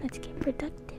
Let's get productive.